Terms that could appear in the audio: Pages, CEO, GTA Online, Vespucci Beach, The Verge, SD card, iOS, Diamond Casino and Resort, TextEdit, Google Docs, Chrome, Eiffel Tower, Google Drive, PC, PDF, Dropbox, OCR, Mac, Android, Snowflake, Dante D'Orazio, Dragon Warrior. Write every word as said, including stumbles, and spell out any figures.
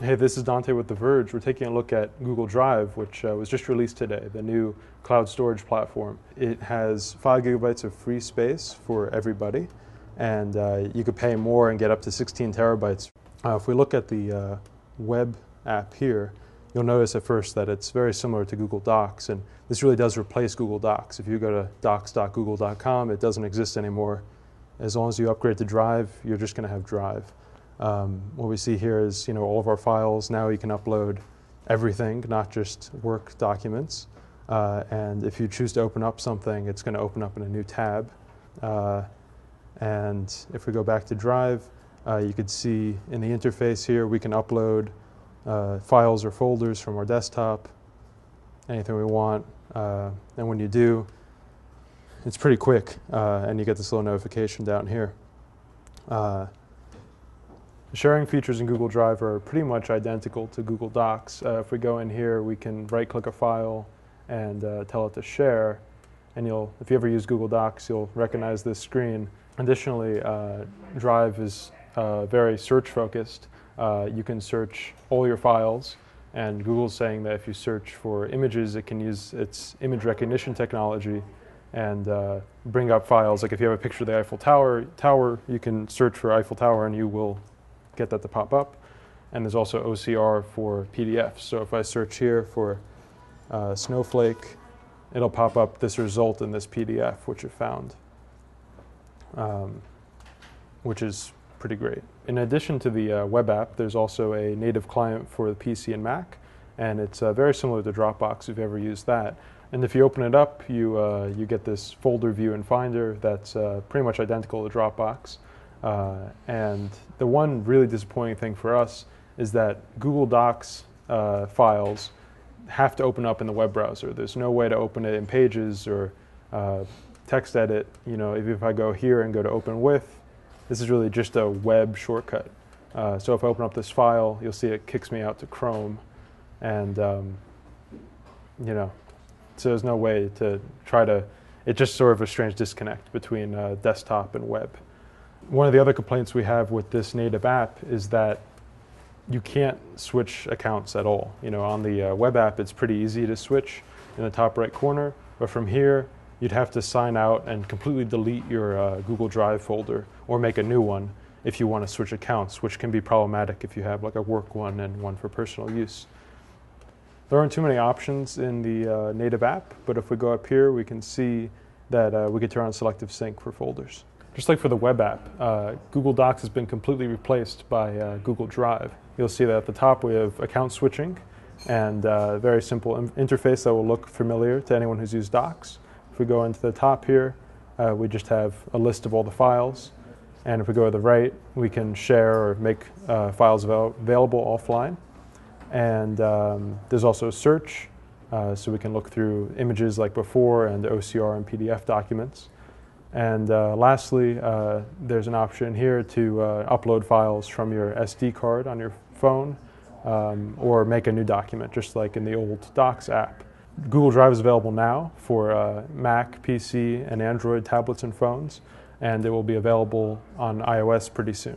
Hey, this is Dante with The Verge. We're taking a look at Google Drive, which uh, was just released today, the new cloud storage platform. It has five gigabytes of free space for everybody, and uh, you could pay more and get up to sixteen terabytes. Uh, if we look at the uh, web app here, you'll notice at first that it's very similar to Google Docs, and this really does replace Google Docs. If you go to docs dot google dot com, it doesn't exist anymore. As long as you upgrade to Drive, you're just going to have Drive. Um, what we see here is, you know, all of our files. Now you can upload everything, not just work documents. Uh, and if you choose to open up something, it's going to open up in a new tab. Uh, and if we go back to Drive, uh, you could see in the interface here we can upload uh, files or folders from our desktop, anything we want. Uh, and when you do, it's pretty quick, uh, and you get this little notification down here. Uh, Sharing features in Google Drive are pretty much identical to Google Docs. Uh, if we go in here, we can right-click a file and uh, tell it to share. And you'll, if you ever use Google Docs, you'll recognize this screen. Additionally, uh, Drive is uh, very search-focused. Uh, you can search all your files. And Google's saying that if you search for images, it can use its image recognition technology and uh, bring up files. Like if you have a picture of the Eiffel Tower, tower, you can search for Eiffel Tower, and you will get that to pop up. And there's also O C R for P D Fs. So if I search here for uh, Snowflake, it'll pop up this result in this P D F, which it found, um, which is pretty great. In addition to the uh, web app, there's also a native client for the P C and Mac. And it's uh, very similar to Dropbox if you've ever used that. And if you open it up, you, uh, you get this folder view and finder that's uh, pretty much identical to Dropbox. Uh, and the one really disappointing thing for us is that Google Docs uh, files have to open up in the web browser. There's no way to open it in Pages or uh, TextEdit. You know, if, if I go here and go to Open With, this is really just a web shortcut. Uh, so if I open up this file, you'll see it kicks me out to Chrome, and um, you know, so there's no way to try to. It's just sort of a strange disconnect between uh, desktop and web. One of the other complaints we have with this native app is that you can't switch accounts at all. You know, on the uh, web app, it's pretty easy to switch in the top right corner. But from here, you'd have to sign out and completely delete your uh, Google Drive folder or make a new one if you want to switch accounts, which can be problematic if you have like a work one and one for personal use. There aren't too many options in the uh, native app, but if we go up here, we can see that uh, we could turn on selective sync for folders. Just like for the web app, uh, Google Docs has been completely replaced by uh, Google Drive. You'll see that at the top we have account switching and a uh, very simple in interface that will look familiar to anyone who's used Docs. If we go into the top here, uh, we just have a list of all the files. And if we go to the right, we can share or make uh, files avail available offline. And um, there's also search, uh, so we can look through images like before and O C R and P D F documents. And uh, lastly, uh, there's an option here to uh, upload files from your S D card on your phone um, or make a new document, just like in the old Docs app. Google Drive is available now for uh, Mac, P C, and Android tablets and phones, and it will be available on iOS pretty soon.